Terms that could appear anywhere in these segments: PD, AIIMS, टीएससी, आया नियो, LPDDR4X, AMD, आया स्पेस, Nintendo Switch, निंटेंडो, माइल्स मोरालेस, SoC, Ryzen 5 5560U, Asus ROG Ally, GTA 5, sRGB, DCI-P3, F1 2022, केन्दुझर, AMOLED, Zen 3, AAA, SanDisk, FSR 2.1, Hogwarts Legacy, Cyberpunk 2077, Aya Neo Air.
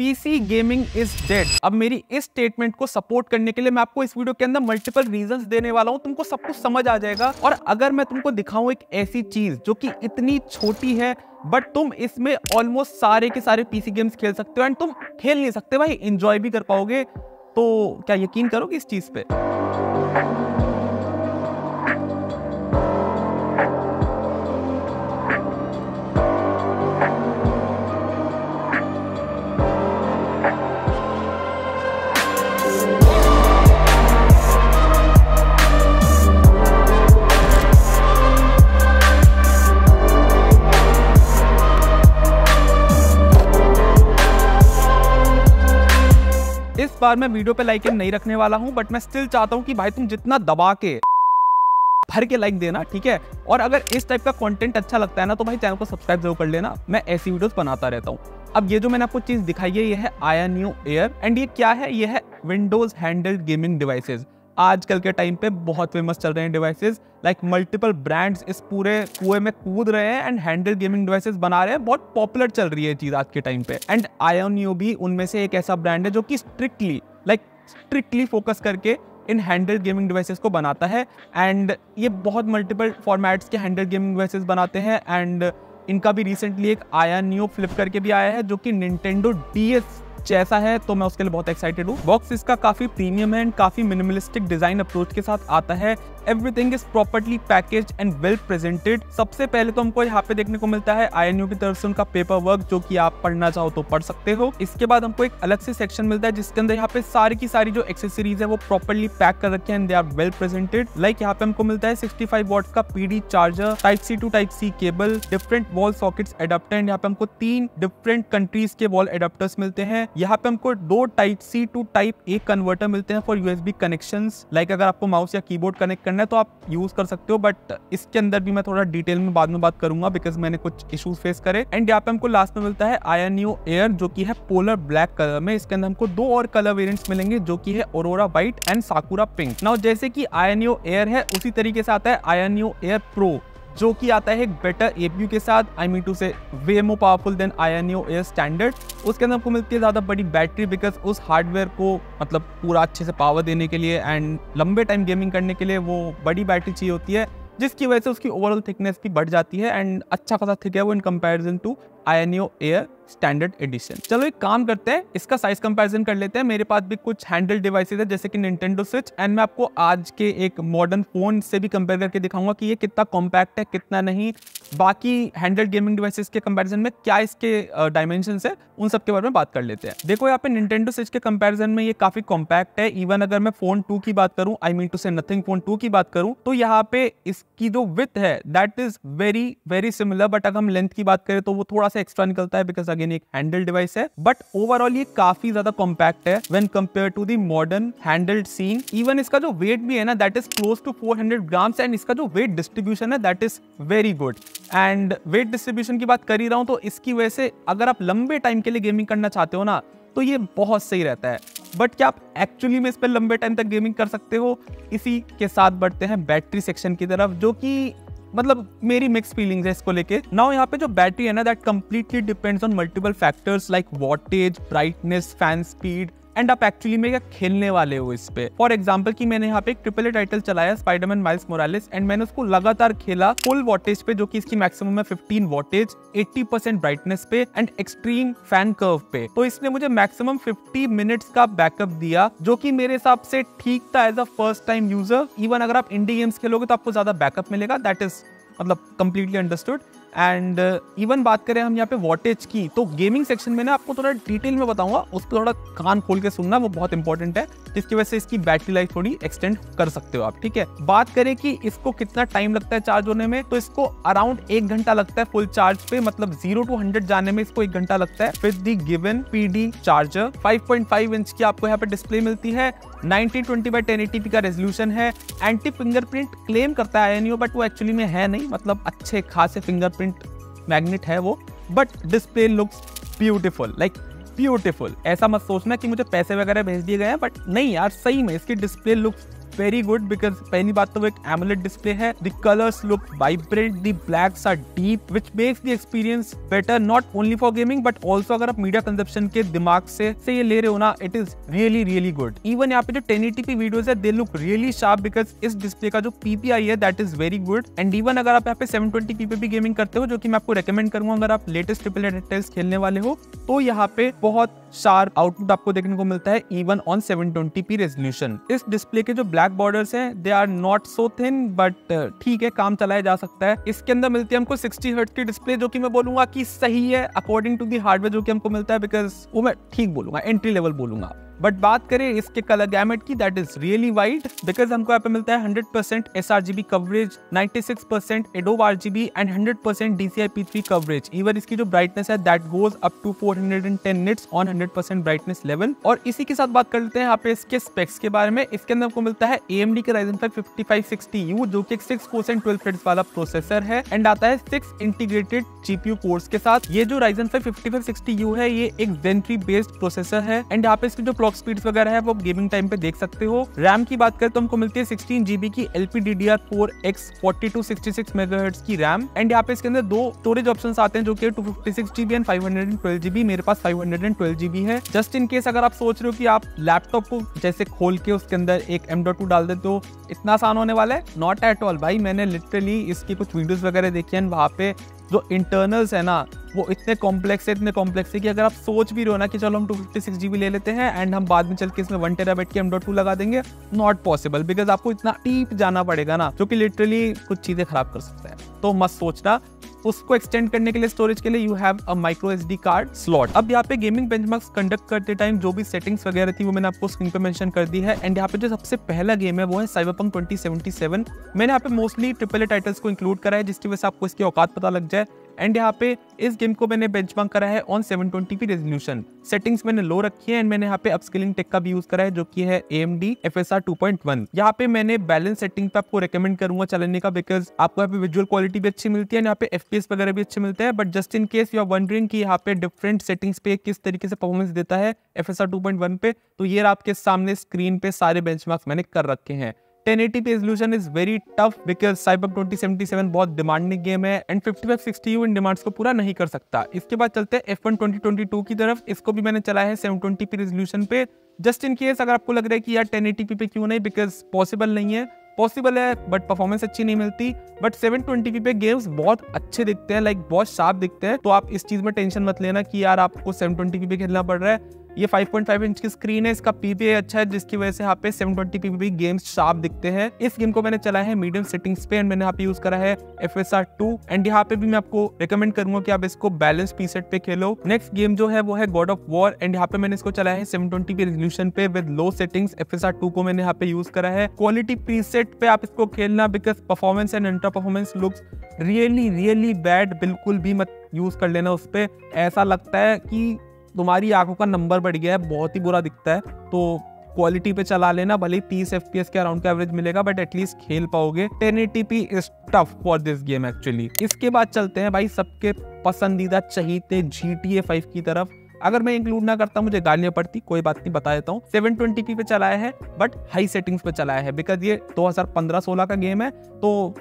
PC gaming is dead. अब मेरी इस स्टेटमेंट को सपोर्ट करने के लिए मैं आपको इस वीडियो के अंदर मल्टीपल रीजंस देने वाला हूं, तुमको सब कुछ समझ आ जाएगा। और अगर मैं तुमको दिखाऊं एक ऐसी चीज जो कि इतनी छोटी है बट तुम इसमें ऑलमोस्ट सारे के सारे पीसी गेम्स खेल सकते हो एंड तुम खेल नहीं सकते भाई एंजॉय भी कर पाओगे, तो क्या यकीन करोगे इस चीज पे? इस बार मैं वीडियो पे लाइक नहीं रखने वाला हूं, बट मैं स्टिल चाहता हूं कि भाई तुम जितना दबा के भर के लाइक देना, ठीक है? और अगर इस टाइप का कंटेंट अच्छा लगता है ना तो भाई चैनल को सब्सक्राइब जरूर कर लेना, मैं ऐसी वीडियोस बनाता रहता हूं। अब ये जो मैंने आपको चीज दिखाई है ये है आया न्यू एयर एंड ये क्या है? ये है विंडोज हैंडल्ड गेमिंग डिवाइसेज। आजकल के टाइम पे बहुत फेमस चल रहे हैं डिवाइसेस, लाइक मल्टीपल ब्रांड्स इस पूरे कुएं में कूद रहे हैं एंड हैंडल गेमिंग डिवाइसेस बना रहे हैं, बहुत पॉपुलर चल रही है चीज आज के टाइम पे। एंड आया नियो भी उनमें से एक ऐसा ब्रांड है जो कि स्ट्रिक्टली फोकस करके इन हैंडल गेमिंग डिवाइसेस को बनाता है एंड ये बहुत मल्टीपल फॉर्मेट्स के हैंडल गेमिंग डिवाइसेस बनाते हैं। एंड इनका भी रिसेंटली एक आया नियो फ्लिप करके भी आया है जो कि निंटेंडो DS जैसा है, तो मैं उसके लिए बहुत एक्साइटेड हूँ। बॉक्स इसका काफी प्रीमियम है एंड काफी मिनिमलिस्टिक डिजाइन अप्रोच के साथ आता है। Everything is properly packaged and well presented. सबसे पहले तो हमको यहाँ पे देखने को मिलता है आया न्यू की तरफ से उनका पेपर वर्क, जो कि आप पढ़ना चाहो तो पढ़ सकते हो। इसके बाद हमको एक अलग से सेक्शन मिलता है जिसके अंदर यहाँ पे सारी की सारी जो एक्सेसरीज है वो प्रॉपर्ली पैक कर रखे हैं and they are well presented. Like यहाँ पे हमको मिलता है 65 वाट का PD charger, Type-C to Type-C cable, different wall sockets adapter and यहाँ पे हमको 3 डिफरेंट कंट्रीज के वॉल एडाप्टर्स मिलते हैं। यहाँ पे हमको 2 Type-C to Type-A कन्वर्टर मिलते हैं फॉर USB कनेक्शन। लाइक अगर आपको माउस या कीबोर्ड कनेक्ट करना है तो आप यूज कर सकते हो, बट इसके अंदर भी मैं थोड़ा डिटेल में बाद में बात करूंगा बिकॉज मैंने कुछ इश्यूज फेस करे। एंड यहाँ पे हमको लास्ट में मिलता है आया न्यू एयर जो कि है पोलर ब्लैक कलर में। इसके अंदर हमको 2 और कलर वेरिएंट्स मिलेंगे जो कि है Aurora white and साकुरा pink. Now जैसे कि आया न्यू एयर है उसी तरीके से आता है आया न्यू एयर प्रो जो कि आता है एक बेटर APU के साथ, आई mean to say way more powerful than आया न्यू एयर स्टैंडर्ड। उसके अंदर आपको मिलती है ज़्यादा बड़ी बैटरी बिकॉज उस हार्डवेयर को मतलब पूरा अच्छे से पावर देने के लिए एंड लंबे टाइम गेमिंग करने के लिए वो बड़ी बैटरी चाहिए होती है, जिसकी वजह से उसकी ओवरऑल थिकनेस भी बढ़ जाती है एंड अच्छा खासा थिक है वो इन कंपैरिजन टू आया न्यू एयर स्टैंडर्ड एडिशन। चलो एक काम करते हैं, इसका साइज कंपैरिजन कर लेते हैं। मेरे पास भी कुछ हैंडल डिवाइसेज है जैसे कि निंटेंडो स्विच एंड मैं आपको आज के एक मॉडर्न फोन से भी कंपेयर करके दिखाऊंगा कि ये कितना कॉम्पैक्ट है कितना नहीं। बाकी हैंडल गेमिंग डिवाइसेज के कंपैरिजन में क्या इसके डायमेंशंस है उन सब के बारे में बात कर लेते हैं। देखो यहाँ पे निंटेंडो स्विच के कंपैरिजन में ये काफी कॉम्पैक्ट है। इवन अगर मैं फोन 2 की बात करूँ, I mean to say Nothing phone 2 की बात करूँ, तो यहाँ पे इसकी जो विड्थ है that is very very similar, but अगर हम लेंथ की बात करें तो वो थोड़ा सा एक्स्ट्रा निकलता है बिकॉज अगेन एक हैंडल डिवाइस है, बट ओवरऑल ये काफी ज्यादा कॉम्पैक्ट है when compare to the modern handheld scene. Even इसका जो वेट भी है ना that is close to 400 grams and इसका जो वेट डिस्ट्रीब्यूशन है that is very good. And weight distribution की बात कर ही रहा हूँ तो इसकी वजह से अगर आप लंबे टाइम के लिए गेमिंग करना चाहते हो ना तो ये बहुत सही रहता है, बट क्या आप एक्चुअली में इस पर लंबे टाइम तक गेमिंग कर सकते हो? इसी के साथ बढ़ते हैं बैटरी सेक्शन की तरफ जो कि मतलब मेरी मिक्स फीलिंग्स है इसको लेके। नाउ यहाँ पे जो बैटरी है ना that completely depends on multiple factors like wattage, brightness, fan speed and आप एक्चुअली में क्या खेलने वाले हो इस पे। फॉर एग्जाम्पल कि मैंने यहाँ पे एक AAA टाइटल चलाया स्पाइडरमैन माइल्स मोरालेस एंड मैंने उसको लगातार खेला फुल वॉटेज पे जो कि इसकी मैक्सिमम है 15 वॉटेज, 80% ब्राइटनेस पे एंड एक्सट्रीम फैन कर्व पे, तो इसने मुझे मैक्सिमम 50 मिनट्स का बैकअप दिया जो कि मेरे हिसाब से ठीक था as a first time user. Even अगर आप इंडी गेम्स खेलोगे तो आपको ज्यादा बैकअप मिलेगा, दैट इज मतलब कम्प्लीटली अंडरस्टूड। एंड इवन बात करें हम यहाँ पे वॉटेज की तो गेमिंग सेक्शन में ना आपको थोड़ा डिटेल में बताऊंगा, उसको थोड़ा कान खोल के सुनना, वो बहुत इंपॉर्टेंट है, जिसकी वजह से इसकी बैटरी लाइफ थोड़ी एक्सटेंड कर सकते हो आप, ठीक है? बात करें कि इसको कितना टाइम लगता है चार्ज होने में, तो इसको अराउंड 1 घंटा लगता है फुल चार्ज पे, मतलब 0 to 100 जाने में इसको 1 घंटा लगता है with the given PD charger. 5.5 inch की आपको यहाँ पे डिस्प्ले मिलती है, 1920x1080p का रेजोल्यूशन है, एंटी फिंगरप्रिंट क्लेम करता है ANU, बट वो एक्चुअली में है नहीं, मतलब अच्छे खासे फिंगरप्रिंट मैग्नेट है वो, but display looks beautiful, like beautiful. ऐसा मत सोचना कि मुझे पैसे वगैरह भेज दिए गए हैं, बट नहीं यार सही में इसकी display looks very good because पहली बात तो वो एक AMOLED display है. The colors look vibrant, the blacks are deep, which makes the experience better not only for gaming but also अगर आप मीडिया कंजप्शन के दिमाग से ये ले रहे हो ना, it is really really good. Even यहाँ पे जो 1080p वीडियोस है, they look really sharp because इस डिस्प्ले का जो PPI है that is very good. And even अगर आप यहाँ पे 720p पे भी गेमिंग करते हो, जो कि मैं आपको रेकमेंड करूंगा अगर आप लेटेस्ट ट्रिपल हेडेड खेलने वाले हो, तो यहाँ पे बहुत शार्प आउटपुट आपको देखने को मिलता है इवन ऑन 720p रेजोल्यूशन. इस डिस्प्ले के जो ब्लैक बॉर्डर्स हैं, they are not so thin but ठीक है, काम चलाया जा सकता है. इसके अंदर मिलती है हमको 60 हर्ट्ज की डिस्प्ले, जो कि मैं बोलूंगा कि सही है अकॉर्डिंग टू दी हार्डवेयर जो कि हमको मिलता है, बिकॉज वो मैं ठीक बोलूंगा, एंट्री लेवल बोलूंगा. बट बात करें इसके कलर गैमेट की, that is really wide because हमको यहाँ पे मिलता है 100% sRGB coverage, 96% Adobe RGB and 100% DCI-P3 coverage. Even इसकी जो ब्राइटनेस है that goes up to 410 nits on 100% brightness level. और इसी के साथ बात कर लेते हैं यहाँ पे इसके स्पेक्स के बारे में. इसके अंदर हमको मिलता है AMD के Ryzen 5 5560U, जो कि 6 कोर 12 थ्रेड्स वाला प्रोसेसर है एंड आता है 6 इंटीग्रेटेड GPU कोर्स के साथ. ये जो Ryzen 5 5560U है, ये एक Zen 3 बेस्ड प्रोसेसर है एंड यहाँ पे इसकी जो स्पीड्स वगैरह है वो गेमिंग टाइम पे देख सकते हो. रैम की बात करें तो हमको मिलती है 16GB की LPDDR4X 4266 मेगाहर्ट्ज की रैम एंड यहाँ पे इसके अंदर दो स्टोरेज ऑप्शंस आते हैं जो कि 256GB एंड 512GB. मेरे पास 512GB है, जस्ट इन केस अगर आप सोच रहे हो कि आप लैपटॉप को जैसे खोल के उसके अंदर एक M.2 डाल दे तो इतना आसान होने वाला है, नॉट एट ऑल भाई. मैंने लिटरली इसकी कुछ वीडियोज वगैरह देखी है, वहाँ पे जो इंटरनल्स है ना वो इतने कॉम्प्लेक्स है कि अगर आप सोच भी रहे हो ना कि चलो हम 256GB ले लेते हैं एंड हम बाद में चल के इसमें 1TB के M.2 लगा देंगे, नॉट पॉसिबल बिकॉज आपको इतना डीप जाना पड़ेगा ना, जो कि लिटरली कुछ चीज़ें खराब कर सकता है, तो मत सोचना. उसको एक्सटेंड करने के लिए स्टोरेज के लिए you have a micro SD card slot. अब यहाँ पे गेमिंग बेंचमार्क्स कंडक्ट करते टाइम जो भी सेटिंग्स वगैरह थी वो मैंने आपको स्क्रीन पे मेंशन कर दी है एंड यहाँ पे जो सबसे पहला गेम है वो है साइबरपंक 2077. मैंने यहाँ पे मोस्टली AAA टाइटल्स को इंक्लूड करा है जिसकी वजह से आपको इसकी औकात पता लग जाए एंड यहाँ पे इस गेम को मैंने बेंचमार्क करा है ऑन 720p रेजोल्यूशन. सेटिंग्स मैंने लो रखी है एंड मैंने यहाँ पे अपस्केलिंग टेक का भी यूज करा है जो कि है AMD FSR 2.1. यहाँ पे मैंने बैलेंस सेटिंग पे आपको रेकमेंड करूंगा चलाने का बिकॉज आपको यहाँ पे विजुअल क्वालिटी भी अच्छी मिलती है, यहाँ पे FPS वगैरह भी अच्छे मिलते हैं. But just in case you are wondering कि यहाँ पे डिफरेंट सेटिंग्स पे किस तरीके से परफॉर्मेंस देता है FSR 2.1 पे, तो ये आपके सामने स्क्रीन पे सारे बेंचमार्क्स मैंने कर रखे हैं. 1080p resolution is very tough because Cyberpunk 2077 बहुत demanding game है and 5560U इन डिमांड्स को पूरा नहीं कर सकता. इसके बाद चलते हैं F1 2022 की तरफ. इसको भी मैंने चलाया है 720p resolution पे, जस्ट इन केस अगर आपको लग रहा है कि यार 1080p पे क्यों नहीं, बिकॉज पॉसिबल नहीं है. पॉसिबल है बट परफॉर्मेंस अच्छी नहीं मिलती. बट 720p पे गेम्स बहुत अच्छे दिखते हैं, लाइक बहुत शार्प दिखते हैं, तो आप इस चीज़ में टेंशन मत लेना कि यार आपको 720p पे खेलना पड़ रहा है. ये 5.5 इंच की स्क्रीन है, इसका PPI अच्छा है जिसकी वजह से यहाँ पे 720p भी गेम्स शार्प दिखते हैं. इस गेम को मैंने चलाया है मीडियम सेटिंग्स पे एंड मैंने यहाँ पे यूज करा है FSR 2 एंड यहाँ पे भी मैं आपको रेकमेंड करूंगा कि आप इसको बैलेंस पीसेट पे खेलो. नेक्स्ट गेम जो है वो है गॉड ऑफ वॉर एंड यहाँ पे मैंने इसको चलाया है 720p रेजोल्यूशन पे विद लो सेटिंग्स. FSR 2 को मैंने यहाँ पे यूज करा है. क्वालिटी प्रीसेट पे आप इसको खेलना because performance and ultra performance looks really really bad. बिल्कुल भी मत यूज कर लेना उस पर, ऐसा लगता है कि तुम्हारी आंखों का नंबर बढ़ गया है, बहुत ही बुरा दिखता है. तो क्वालिटी पे चला लेना, भले ही 30 FPS के अराउंड का एवरेज मिलेगा बट एटलीस्ट खेल पाओगे. 1080p is tough for this game actually. इसके बाद चलते हैं भाई सबके पसंदीदा चहीते GTA 5 की तरफ. अगर मैं इंक्लूड ना करता मुझे गालियां पड़ती, कोई बात नहीं, बता देता हूँ. 720p पे चलाया है बट हाई सेटिंग्स पे चलाया है बिकॉज ये 2015-16 का गेम है, तो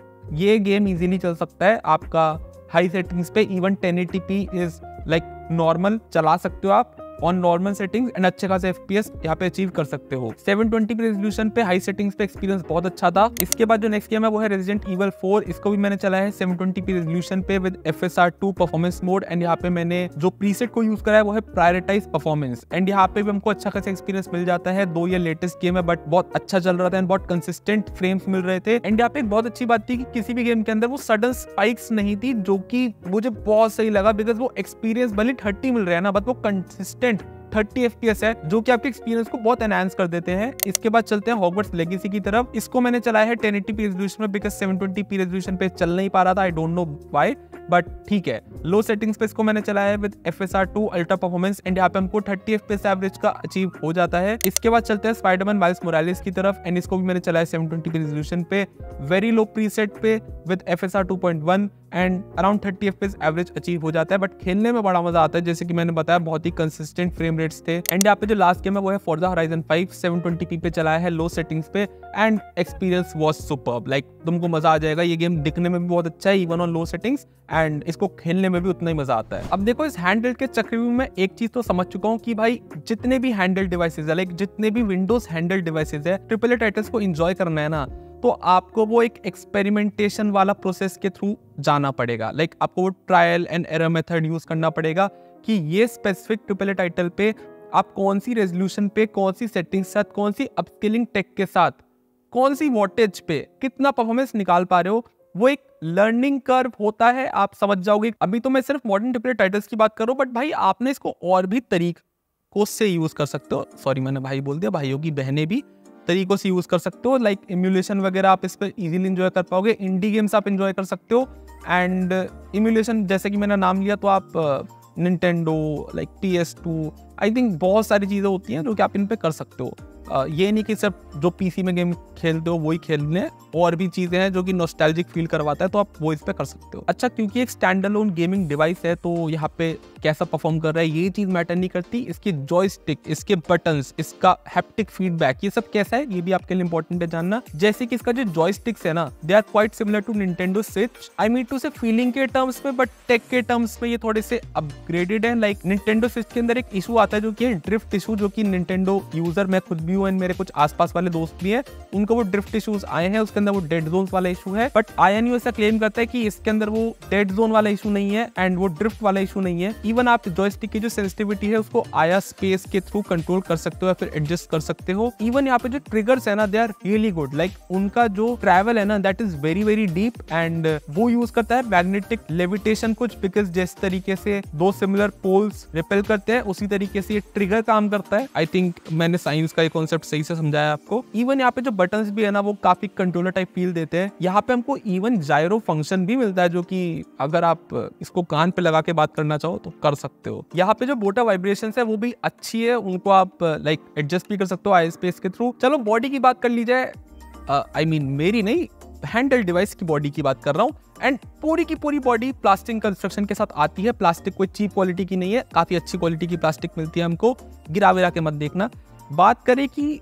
ये गेम ईजिली चल सकता है आपका हाई सेटिंग्स पे. Even 1080p is like normal चला सकते हो आप ऑन नॉर्मल सेटिंग्स एंड अच्छे खासे FPS यहाँ पे अचीव कर सकते हो. 720p रेजोल्यूशन पे हाई सेटिंग्स पे एक्सपीरियंस बहुत अच्छा था. इसके बाद जो नेक्स्ट गेम है वो है रेजिडेंट ईवल 4. इसको भी मैंने चलाया है 720p रेजोल्यूशन पे with FSR 2 performance mode and यहाँ पे मैंने जो प्रीसेट को यूज करा है वो है प्रायोरिटाइज परफॉर्मेंस एंड यहाँ पे भी हमको अच्छा खासा एक्सपीरियंस मिल जाता है. दो ये लेटेस्ट गेम है बट बहुत अच्छा चल रहा था एंड बहुत कंसिस्टेंट फ्रेम्स मिल रहे थे एंड यहाँ पे एक बहुत अच्छी बात थी कि किसी भी गेम के अंदर वो सडन स्पाइक्स नहीं थी, जो कि मुझे बहुत सही लगा बिकॉज वो एक्सपीरियंस भले 30 मिल रहा है ना बट वो कंसिस्टेंट 30 FPS है जो कि आपके एक्सपीरियंस को बहुत एनहांस कर देते हैं. इसके बाद चलते हैं हॉगवर्ट्स लेगेसी की तरफ. इसको मैंने चलाया है 1080p रेजोल्यूशन में बिकॉज 720p रेजोल्यूशन पे चल नहीं पा रहा था, I don't know why but ठीक है. लो सेटिंग्स पे इसको मैंने चलाया है with FSR 2 ultra performance and यहाँ पे हमको 30 FPS एवरेज का अचीव हो जाता है. इसके बाद चलते हैं स्पाइडरमैन माइल्स मोरालेस की तरफ एंड इसको भी मैंने चलाया 720p रेजोल्यूशन पे वेरी लो प्रीसेट पे with FSR 2.1. And around 30 FPS average achieve हो जाता है, बट खेलने में बड़ा मजा आता है। जैसे कि मैंने बताया बहुत ही कंसिस्टेंट फ्रेम रेट्स थे। एंड यहाँ पे जो लास्ट गेम है वो है फोर्जा होराइजन 5, 720p पे चलाया है लो सेटिंग्स पे, and experience was superb. Like तुमको मजा आ जाएगा, ये गेम दिखने में भी बहुत अच्छा है even on low settings, and इसको खेलने में भी उतना ही मजा आता है। अब देखो इस हैंडहेल्ड के चक्कर में मैं एक चीज तो समझ चुका हूँ कि भाई जितने भी हैंडहेल्ड डिवाइसेज है, लाइक जितने भी विंडोज हैंडहेल्ड डिवाइसेज है, AAA टाइटल्स को एंजॉय करना है ना तो आपको वो एक एक्सपेरिमेंटेशन वाला प्रोसेस के थ्रू जाना पड़ेगा। लाइक आपको वो trial and error method use करना पड़ेगा कि ये स्पेसिफिक AAA टाइटल पे आप कौन सी रेजोल्यूशन पे, कौन सी सेटिंग्स के साथ, कौन सी अपस्केलिंग टेक के साथ, कौन सी वोल्टेज पे कितना परफॉर्मेंस निकाल पा रहे हो। वो एक लर्निंग कर्व होता है, आप समझ जाओगे। अभी तो मैं सिर्फ मॉडर्न AAA टाइटल्स की बात कर रहा हूँ, बट भाई आपने इसको और भी तरीकों से यूज कर सकते हो। सॉरी मैंने भाई बोल दिया, भाइयों की बहनें भी तरीकों से यूज कर सकते हो। लाइक इम्यूलेशन वगैरह आप इस पर इजीली एंजॉय कर पाओगे, इंडी गेम्स आप एंजॉय कर सकते हो। एंड इम्यूलेशन जैसे कि मैंने नाम लिया तो आप निंटेंडो, लाइक PS2, आई थिंक बहुत सारी चीज़ें होती हैं जो कि आप इन पे कर सकते हो। ये नहीं कि सिर्फ जो PC में गेम खेलते हो वही खेलने, और भी चीज़ें हैं जो कि नॉस्टैल्जिक फील करवाता है, तो आप वो इस पे कर सकते हो। अच्छा, क्योंकि एक स्टैंड अलोन गेमिंग डिवाइस है तो यहाँ पे कैसा परफॉर्म कर रहा है ये चीज़ मैटर नहीं करती। इसकी जॉयस्टिक, इसके बटन्स, इसका हैप्टिक फीडबैक, ये सब कैसा है ये भी आपके लिए इंपॉर्टेंट है जानना। जैसे कि इसका जो जॉयस्टिक्स है ना, they are quite similar to निंटेंडो Switch. I mean to say feeling के टर्म्स में, बट टेक के टर्म्स में ये थोड़े से अपग्रेडेड है। लाइक निंटेंडो स्विच के अंदर एक इशू आता है जो कि ड्रिफ्ट इशू, जो कि निंटेंडो यूजर मैं खुद भी हूँ एंड मेरे कुछ आसपास वाले दोस्त भी हैं, उनको वो ड्रिफ्ट इश्यूज आए हैं। उसके अंदर वो डेड जोन्स वाला इशू है, बट आया न्यू ऐसा क्लेम करता है कि इसके अंदर वो डेड जोन वाला इशू नहीं है एंड वो ड्रिफ्ट वाला इशू नहीं है। इवन आप जॉयस्टिक की जो सेंसिटिविटी है उसको आया स्पेस के थ्रू कंट्रोल कर सकते हो या फिर एडजस्ट कर सकते हो। इवन यहाँ पे जो ट्रिगर्स है ना, they are really good. Like उनका जो ट्रैवल है ना, that is very very deep, and वो यूज करता है मैग्नेटिक लेविटेशन कुछ, बिकॉज जिस तरीके से दो सिमिलर पोल्स रिपेल करते हैं उसी तरीके से ये ट्रिगर काम करता है। आई थिंक मैंने साइंस का कॉन्सेप्ट सही से समझाया आपको। इवन यहाँ पे जो बटन्स भी है ना वो काफी कंट्रोलर टाइप फील देते हैं। यहाँ पे हमको इवन जायरो फंक्शन भी मिलता है जो कि अगर आप इसको कान पे लगा के बात करना चाहो तो कर सकते हो। यहाँ पे जो बोटा वाइब्रेशंस है वो भी अच्छी है, उनको आप लाइक एडजस्ट भी कर सकते हो आया स्पेस के थ्रू। चलो बॉडी की बात कर ली जाए, आई मीन मेरी नहीं, हैंडल डिवाइस की बॉडी की बात कर रहा हूँ। एंड पूरी की पूरी बॉडी प्लास्टिक कंस्ट्रक्शन के साथ आती है। प्लास्टिक कोई चीप क्वालिटी की नहीं है, काफी अच्छी क्वालिटी की प्लास्टिक मिलती है हमको, गिरा विरा के मत देखना। बात करें कि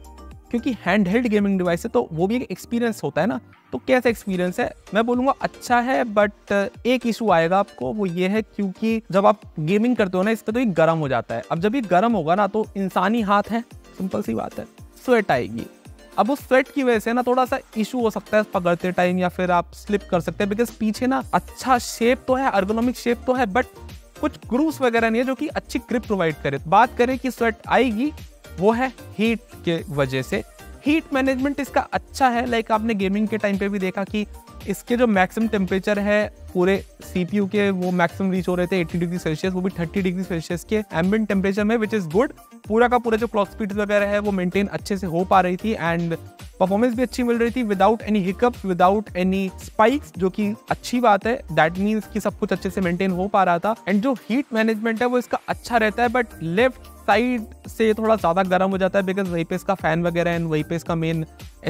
क्योंकि हैंडहेल्ड गेमिंग डिवाइस है तो वो भी एक एक्सपीरियंस होता है ना, तो कैसा एक्सपीरियंस है मैं बोलूँगा अच्छा है, बट एक इशू आएगा आपको, वो ये है क्योंकि जब आप गेमिंग करते हो ना इस पर तो ये गर्म हो जाता है। अब जब ये गर्म होगा ना तो इंसानी हाथ है, सिंपल सी बात है, स्वेट आएगी। अब उस स्वेट की वजह से ना थोड़ा सा इशू हो सकता है पकड़ते टाइम, या फिर आप स्लिप कर सकते हैं, बिकॉज पीछे ना अच्छा शेप तो है, एर्गोनॉमिक शेप तो है, बट कुछ ग्रूव्स वगैरह नहीं है जो कि अच्छी ग्रिप प्रोवाइड करे। बात करें कि स्वेट आएगी, वो है हीट के वजह से। हीट मैनेजमेंट इसका अच्छा है। लाइक आपने गेमिंग के टाइम पे भी देखा कि इसके जो मैक्सिमम टेम्परेचर है पूरे CPU के वो मैक्सिमम रीच हो रहे थे 80 डिग्री सेल्सियस, वो भी 30 डिग्री सेल्सियस के एम्बिएंट टेम्परेचर में, विच इज़ गुड। पूरा का पूरा जो क्लॉक स्पीड वगैरह है वो मेंटेन अच्छे से हो पा रही थी एंड परफॉर्मेंस भी अच्छी मिल रही थी without any hiccups, without any spikes, जो कि अच्छी बात है। दैट मीन्स कि सब कुछ अच्छे से मेंटेन हो पा रहा था एंड जो हीट मैनेजमेंट है वो इसका अच्छा रहता है, बट लेफ्ट साइड से थोड़ा ज़्यादा गर्म हो जाता है बिकॉज वहीं पे इसका फ़ैन वगैरह एंड वहीं पे इसका मेन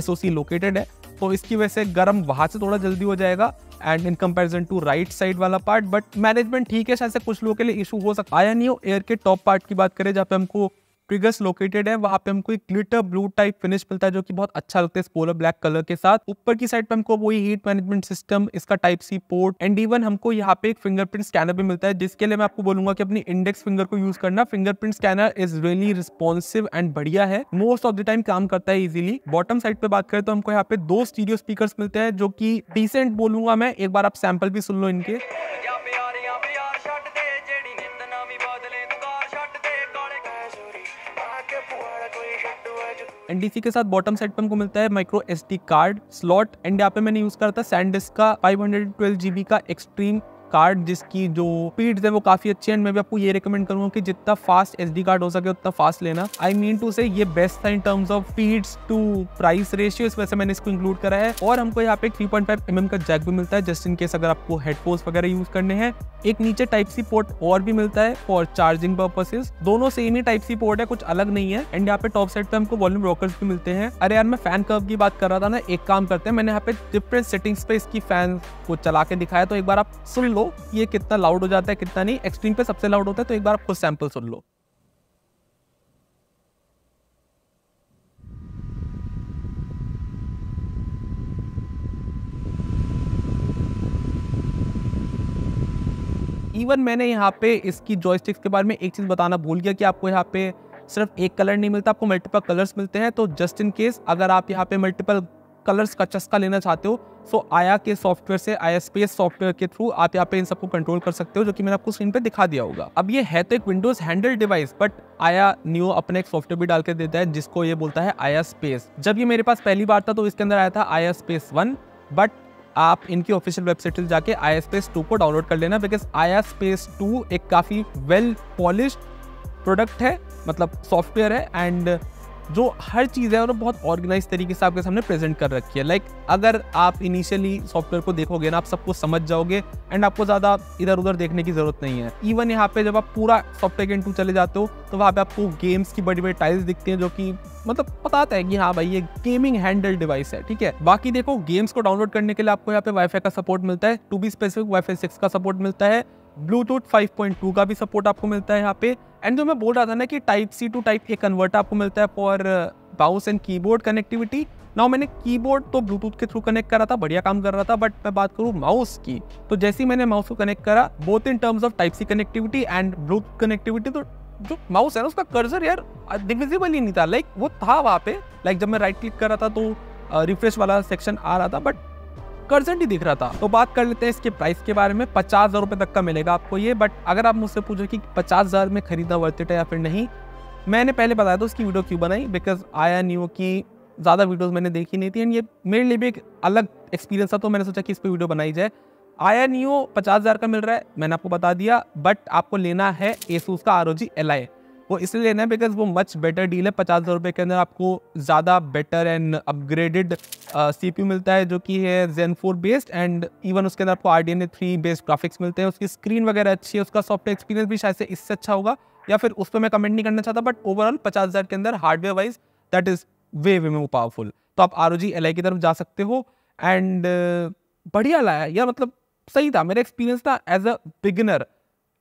SoC लोकेटेड है, तो इसकी वजह से गर्म वहाँ से थोड़ा जल्दी हो जाएगा and in comparison to right side वाला पार्ट। बट मैनेजमेंट ठीक है, शायद से कुछ लोगों के लिए इशू हो सकता है। आया नियो एयर के टॉप पार्ट की बात करें जहाँ पे हमको ट्रिगर्स लोकेटेड है, वहाँ पे हमको एक ग्लिटर ब्लू टाइप फिनिश मिलता है जो कि बहुत अच्छा लगता है इस पोलर ब्लैक कलर के साथ। ऊपर की साइड पे हमको वही हीट मैनेजमेंट सिस्टम, इसका type C port and even हमको यहाँ पे एक फिंगरप्रिंट स्कैनर भी मिलता है, जिसके लिए मैं आपको बोलूंगा कि अपनी इंडेक्स फिंगर को यूज करना। Fingerprint scanner is really responsive and बढ़िया है, मोस्ट ऑफ द टाइम काम करता है इजिली। बॉटम साइड पे बात करें तो हमको यहाँ पे 2 स्टीरियो स्पीकर मिलते हैं जो की डिसेंट बोलूंगा मैं। एक बार आप सैंपल भी सुन लो इनके। NDC के साथ बॉटम साइड पर हमको मिलता है micro SD card slot and यहाँ पे मैंने यूज करता है SanDisk का 512 GB का एक्सट्रीम कार्ड जिसकी जो स्पीड है वो काफी अच्छी है। मैं भी आपको ये रिकमेंड करूंगा कि जितना फास्ट एसडी कार्ड हो सके उतना फास्ट लेना। आई मीन टू से ये बेस्ट था in terms of speeds to price ratio, इस वजह से मैंने इसको इंक्लूड करा है। और हमको यहाँ पे 3.5mm का जैक भी मिलता है जस्ट इन केस अगर आपको हेडफोन्स वगैरह यूज करने हैं। एक नीचे टाइप सी पोर्ट और भी मिलता है फॉर चार्जिंग पर्पसेस। दोनों सेम ही टाइप सी पोर्ट है, कुछ अलग नहीं है। एंड यहाँ पे टॉप सेट पे हमको वॉल्यूम रॉकर्स भी मिलते हैं। अरे यार मैं फैन कर्व की बात कर रहा था ना, एक काम करते हैं, मैंने यहाँ पे डिफरेंट सेटिंग्स पे इसकी फैन को चला के दिखाया तो एक बार आप सुन लो ये कितना लाउड हो जाता है कितना नहीं। एक्सट्रीम पे सबसे लाउड होता है, तो एक बार आप कुछ सैंपल सुन लो। इवन मैंने यहाँ पे इसकी जॉयस्टिक्स के बारे में एक चीज़ बताना भूल गया कि आपको यहाँ पे सिर्फ एक कलर नहीं मिलता, आपको मल्टीपल कलर्स मिलते हैं। तो जस्ट इन केस अगर आप यहाँ पे मल्टीपल कलर्स का चस्का लेना चाहते हो तो आया के सॉफ्टवेयर से, आया स्पेस सॉफ्टवेयर के थ्रू आप यहाँ पे इन सबको कंट्रोल कर सकते हो, जो कि मैंने आपको स्क्रीन पे दिखा दिया होगा। अब ये है तो एक विंडोज हैंडल डिवाइस, बट आया न्यू अपने एक सॉफ्टवेयर भी डाल के देता है जिसको ये बोलता है आया स्पेस। जब ये मेरे पास पहली बार था तो इसके अंदर आया था आया स्पेस 1, बट आप इनकी ऑफिशियल वेबसाइट से जाके आया स्पेस 2 को डाउनलोड कर लेना, बिकॉज आया स्पेस 2 एक काफ़ी वेल पॉलिश्ड प्रोडक्ट है, मतलब सॉफ्टवेयर है। एंड जो हर चीज़ है वो बहुत ऑर्गेनाइज तरीके से आपके सामने प्रेजेंट कर रखी है। लाइक अगर आप इनिशियली सॉफ्टवेयर को देखोगे ना आप सब कुछ समझ जाओगे एंड आपको ज़्यादा इधर उधर देखने की ज़रूरत नहीं है। इवन यहाँ पे जब आप पूरा सॉफ्टवेयर के इनटू चले जाते हो तो वहाँ पे आपको गेम्स की बड़ी बड़ी टाइल्स दिखती हैं, जो कि मतलब बताता है कि हाँ भाई ये गेमिंग हैंडल डिवाइस है, ठीक है। बाकी देखो गेम्स को डाउनलोड करने के लिए आपको यहाँ पे वाईफाई का सपोर्ट मिलता है, टू बी स्पेसिफिक वाईफाई 6 का सपोर्ट मिलता है, ब्लूटूथ 5.2 का भी सपोर्ट आपको मिलता है यहाँ पे। एंड जो मैं बोल रहा था ना कि type C to type A converter आपको मिलता है for mouse and keyboard connectivity. Now मैंने कीबोर्ड तो ब्लूटूथ के थ्रू कनेक्ट करा था, बढ़िया काम कर रहा था, बट मैं बात करूँ माउस की तो जैसे ही मैंने माउस को कनेक्ट करा both in terms of type C connectivity and Bluetooth connectivity, तो जो माउस है ना उसका कर्सर यार डिविजिबल ही नहीं था। लाइक वो था वहाँ पे, लाइक जब मैं राइट क्लिक कर रहा था तो रिफ्रेश वाला सेक्शन आ रहा था बट कर्सर नहीं दिख रहा था। तो बात कर लेते हैं इसके प्राइस के बारे में। 50,000 रुपये तक का मिलेगा आपको ये, बट अगर आप मुझसे पूछो कि 50,000 में खरीदना वर्थ इट है या फिर नहीं, मैंने पहले बताया था उसकी वीडियो क्यों बनाई, बिकॉज आया न्यू की ज़्यादा वीडियोज़ मैंने देखी नहीं थी एंड ये मेरे लिए भी एक अलग एक्सपीरियंस था, तो मैंने सोचा कि इस पर वीडियो बनाई जाए। आया न्यू 50,000 का मिल रहा है मैंने आपको बता दिया, बट आपको लेना है एसूस का ROG Li। वो इसलिए लेना है बिकॉज वो मच बेटर डील है। 50,000 रुपये के अंदर आपको ज़्यादा बेटर एंड अपग्रेडेड CPU मिलता है जो कि है Zen 4 बेस्ड, एंड इवन उसके अंदर आपको RDNA 3 बेस्ड ग्राफिक्स मिलते हैं, उसकी स्क्रीन वगैरह अच्छी है, उसका सॉफ्टवेयर एक्सपीरियंस भी शायद से इससे अच्छा होगा या फिर उस पर मैं कमेंट नहीं करना चाहता, बट ओवरऑल 50,000 के अंदर hardware wise that is way more powerful. तो आप ROG Li की तरफ जा सकते हो। एंड बढ़िया लाया यार, मतलब सही था मेरा एक्सपीरियंस था as a beginner,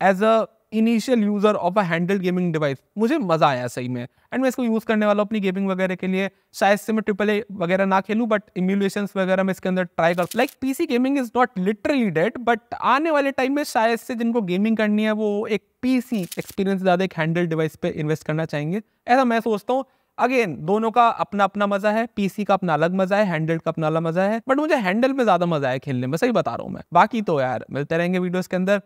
as a initial user of a handle gaming device, मुझे मज़ा आया सही में। एंड मैं इसको यूज़ करने वाला हूँ अपनी गेमिंग वगैरह के लिए। शायद से मैं AAA वगैरह ना खेलूँ बट इम्यूलेशंस वगैरह मैं इसके अंदर ट्राई कर, like PC gaming is not literally dead, but आने वाले टाइम में शायद से जिनको गेमिंग करनी है वो एक PC एक्सपीरियंस ज़्यादा एक हैंडल डिवाइस पर इन्वेस्ट करना चाहेंगे, ऐसा मैं सोचता हूँ। अगेन दोनों का अपना अपना मजा है, PC का अपना अलग मजा है, हैंडल का अपना अलग मजा है, बट मुझे हैंडल में ज्यादा मजा है खेलने में, सही बता रहा हूँ मैं। बाकी तो यार मिलते रहेंगे वीडियोस के अंदर,